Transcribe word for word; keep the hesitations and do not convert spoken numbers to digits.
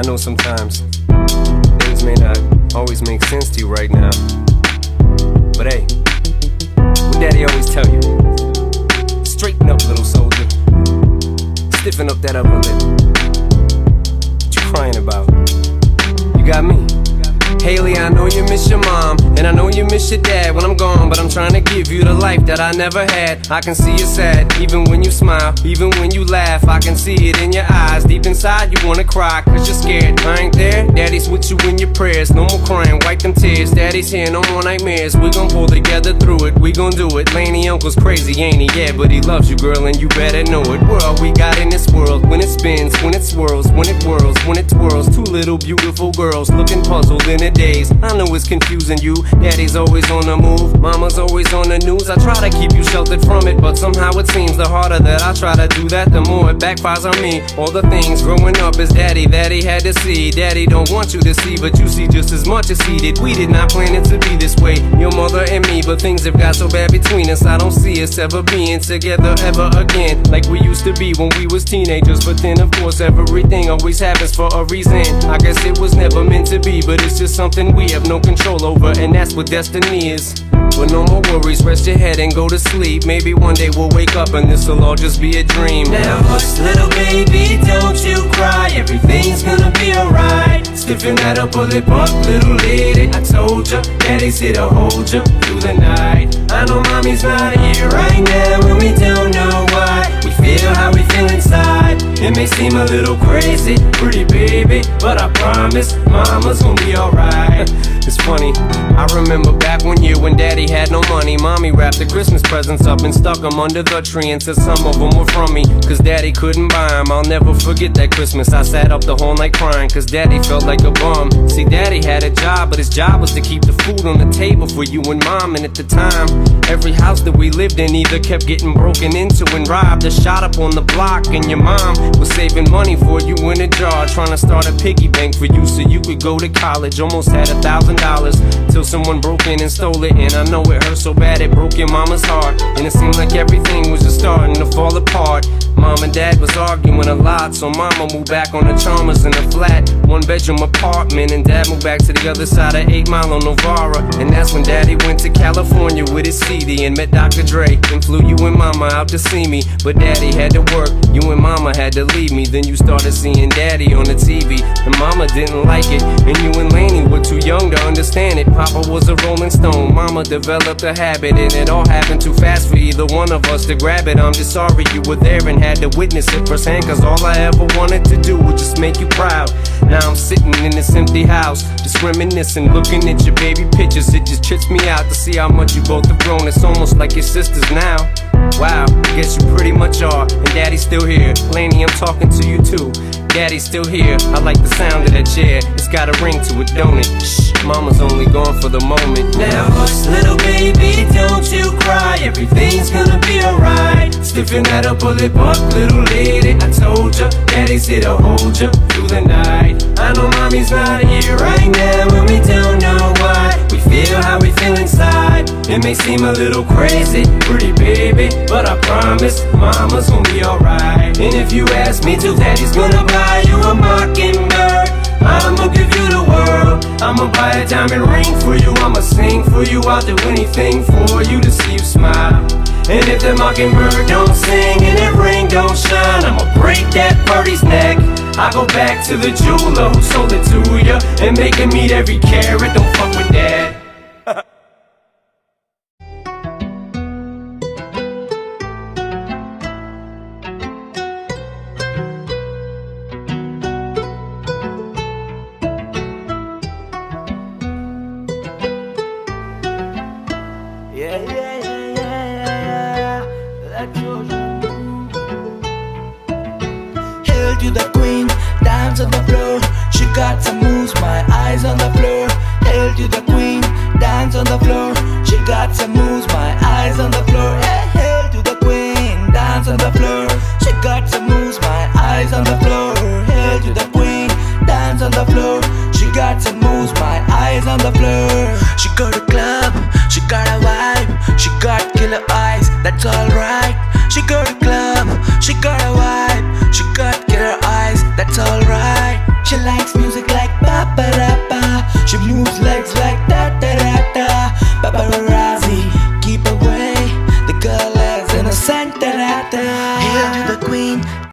I know sometimes things may not always make sense to you right now, but hey, what daddy always tell you, straighten up little soldier, stiffen up that upper lip, what you crying about, you got me. Hailie, I know you miss your mom, and I know you miss your dad when I'm gone, but I'm trying to give you the life that I never had. I can see you're sad, even when you smile, even when you laugh, I can see it in your eyes. Deep inside you wanna cry, cause you're scared, I ain't there. Daddy's with you in your prayers, no more crying, wipe them tears. Daddy's here, no more nightmares, we gon' pull together through it, we gon' do it. Lainie, uncle's crazy, ain't he? Yeah, but he loves you, girl, and you better know it. We're all we got in this world, when it spins, when it swirls, when it whirls, when it twirls. Two little beautiful girls, looking puzzled in it days. I know it's confusing you. Daddy's always on the move, mama's always on the news. I try to keep you sheltered from it, but somehow it seems the harder that I try to do that, the more it backfires on me. All the things growing up is daddy that he had to see. Daddy don't want you to see, but you see just as much as he did. We did not plan it to be this way, your mother and me, but things have got so bad between us. I don't see us ever being together ever again, like we used to be when we was teenagers. But then of course everything always happens for a reason. I guess it was never meant to be, but it's just something we have no control over, and that's what destiny is. But no more worries, rest your head and go to sleep. Maybe one day we'll wake up and this'll all just be a dream. Now hush little baby, don't you cry, everything's gonna be alright. Stiffen that upper lip up, little lady, I told ya, daddy's here to hold ya through the night. I know mommy's not here right now, and we don't know why. We feel how we feel inside, it may seem a little crazy, pretty baby, but I promise, mama's gonna be alright. It's funny, I remember back one year when daddy had no money, mommy wrapped the Christmas presents up and stuck them under the tree and said some of them were from me, cause daddy couldn't buy them. I'll never forget that Christmas, I sat up the whole night crying, cause daddy felt like a bum. See, daddy had a job, but his job was to keep the food on the table for you and mom. And at the time, every house that we lived in either kept getting broken into and robbed or shot up on the block, and your mom was saving money for you in a jar, trying to start a piggy bank for you so you could go to college. Almost had a thousand dollars till someone broke in and stole it, and I know it hurt so bad it broke your mama's heart. And it seemed like everything was just starting to fall apart. Mom and dad was arguing a lot, so mama moved back on the Chalmers in a flat one bedroom apartment, and dad moved back to the other side of eight mile on Novara. And that's when daddy went to California with his C D and met Doctor Dre and flew you and mama out to see me. But daddy had to work, you and mama had to leave me. Then you started seeing daddy on the T V, and mama didn't like it, and you and Lainie were too young to understand it. Papa was a rolling stone, mama developed a habit, and it all happened too fast for either one of us to grab it. I'm just sorry you were there and had to witness it firsthand, cause all I ever wanted to do was just make you proud. Now I'm sitting in this empty house, just reminiscing, looking at your baby pictures. It just trips me out to see how much you both have grown. It's almost like your sisters now. Wow, I guess you pretty much are. And daddy's still here, Lainie, I'm talking to you too. Daddy's still here, I like the sound of that chair, it's got a ring to it, don't it? Shh, mama's only gone for the moment. Now hush little baby, don't you cry, everything's gonna be alright. Stiffen that upper lip up, little lady, I told ya, daddy's here to hold ya through the night. I know mommy's not here right now, and we don't know why. We feel how we feel inside, it may seem a little crazy, pretty baby, but I promise, mama's gonna be alright. And if you ask me to, daddy's gonna buy you a mockingbird, I'ma give you the world, I'ma buy a diamond ring for you, I'ma sing for you, I'll do anything for you to see you smile. And if that mockingbird don't sing and that ring don't shine, I'ma break that birdie's neck. I go back to the jeweler who sold it to ya and make him eat every carrot, don't fuck with that. She likes Santa Rata. Hail to the Queen.